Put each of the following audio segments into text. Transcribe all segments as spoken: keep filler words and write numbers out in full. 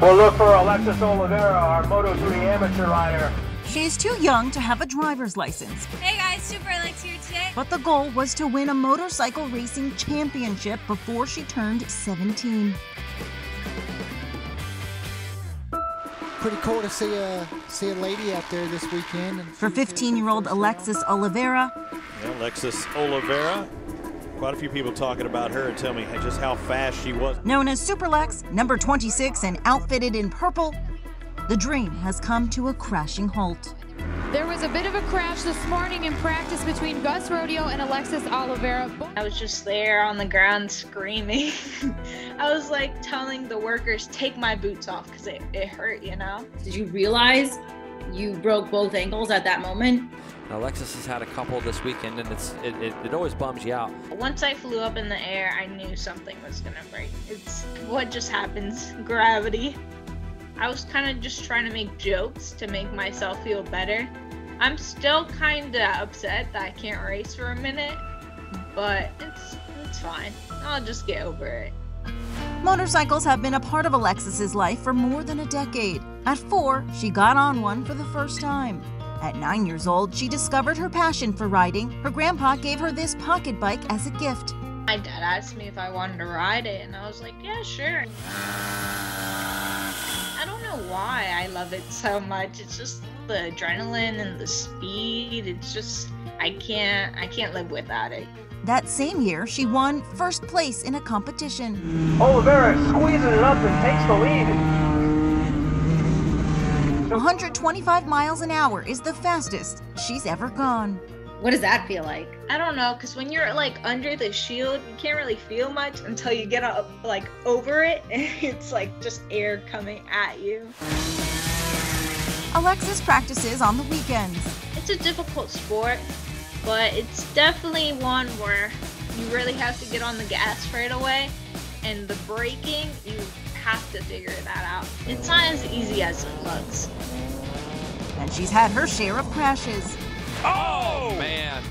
We'll look for Alexis Olivera, our Moto three amateur rider. She's too young to have a driver's license. Hey guys, Super Lex here today. But the goal was to win a motorcycle racing championship before she turned seventeen. Pretty cool to see a, see a lady out there this weekend. For fifteen-year-old Alexis Olivera. Yeah, Alexis Olivera. Quite a few people talking about her and tell me just how fast she was. Known as Super Lex, number twenty-six, and outfitted in purple, the dream has come to a crashing halt. There was a bit of a crash this morning in practice between Gus Rodeo and Alexis Olivera. I was just there on the ground screaming. I was like telling the workers, take my boots off, because it, it hurt, you know? Did you realize you broke both ankles at that moment? Alexis has had a couple this weekend, and it's it, it, it always bums you out. Once I flew up in the air, I knew something was gonna break. It's what just happens, gravity. I was kind of just trying to make jokes to make myself feel better. I'm still kind of upset that I can't race for a minute, but it's, it's fine. I'll just get over it. Motorcycles have been a part of Alexis's life for more than a decade. At four, she got on one for the first time. At nine years old, she discovered her passion for riding. Her grandpa gave her this pocket bike as a gift. My dad asked me if I wanted to ride it, and I was like, yeah, sure. I don't know why I love it so much. It's just the adrenaline and the speed. It's just, I can't, I can't live without it. That same year, she won first place in a competition. Olivera squeezes it up and takes the lead. one hundred twenty-five miles an hour is the fastest she's ever gone. What does that feel like? I don't know, because when you're like under the shield, you can't really feel much until you get up like over it, and it's like just air coming at you. Alexis practices on the weekends. It's a difficult sport, but it's definitely one where you really have to get on the gas right away, and the braking, you have to figure that out. It's not as easy as it looks. And she's had her share of crashes. Oh, man.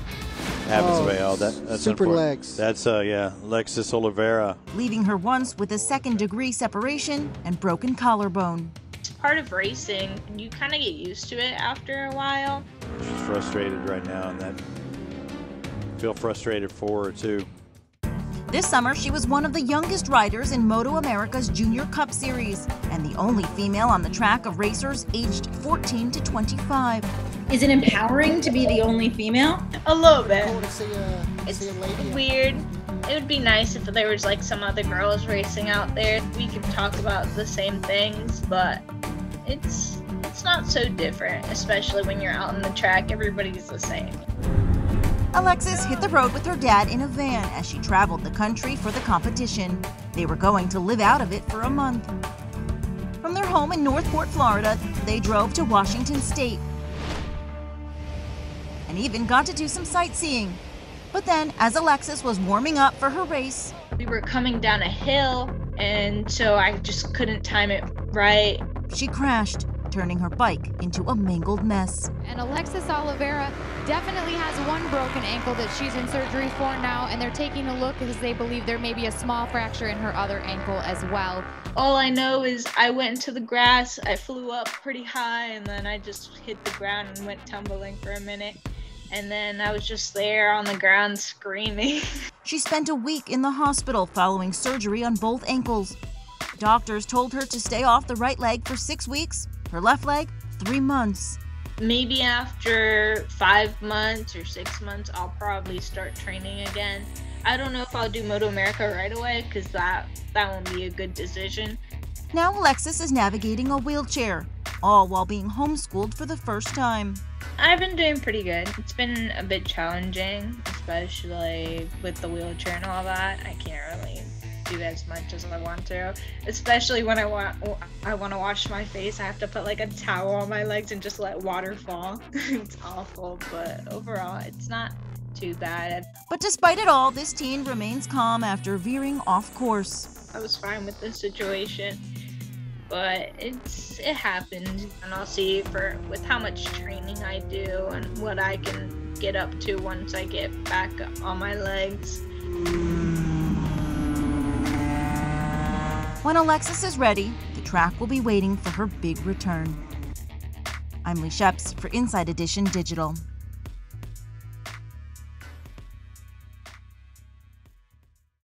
Happens oh, all that. That's Super Lex. That's, uh, yeah, Alexis Olivera. Leaving her once with a second-degree separation and broken collarbone. It's part of racing. You kind of get used to it after a while. She's frustrated right now, and that I feel frustrated for her, too. This summer, she was one of the youngest riders in MotoAmerica's Junior Cup Series and the only female on the track of racers aged fourteen to twenty-five. Is it empowering to be the only female? A little bit. It's weird. It would be nice if there was like some other girls racing out there. We could talk about the same things, but it's, it's not so different, especially when you're out on the track. Everybody's the same. Alexis hit the road with her dad in a van as she traveled the country for the competition. They were going to live out of it for a month. From their home in Northport, Florida, they drove to Washington State and even got to do some sightseeing. But then, as Alexis was warming up for her race, we were coming down a hill, and so I just couldn't time it right. She crashed, turning her bike into a mangled mess. And Alexis Olivera definitely has one broken ankle that she's in surgery for now, and they're taking a look because they believe there may be a small fracture in her other ankle as well. All I know is I went into the grass, I flew up pretty high, and then I just hit the ground and went tumbling for a minute. And then I was just there on the ground screaming. She spent a week in the hospital following surgery on both ankles. Doctors told her to stay off the right leg for six weeks, her left leg, three months. Maybe after five months or six months, I'll probably start training again. I don't know if I'll do MotoAmerica right away, because that, that won't be a good decision. Now Alexis is navigating a wheelchair, all while being homeschooled for the first time. I've been doing pretty good. It's been a bit challenging, especially with the wheelchair and all that. I can't really do as much as I want to, especially when I want I want to wash my face. I have to put like a towel on my legs and just let water fall. It's awful, but overall it's not too bad. But despite it all, this teen remains calm after veering off course. I was fine with the situation, but it's it happened, and I'll see for with how much training I do and what I can get up to once I get back on my legs. When Alexis is ready, the track will be waiting for her big return. I'm Leigh Scheps for Inside Edition Digital.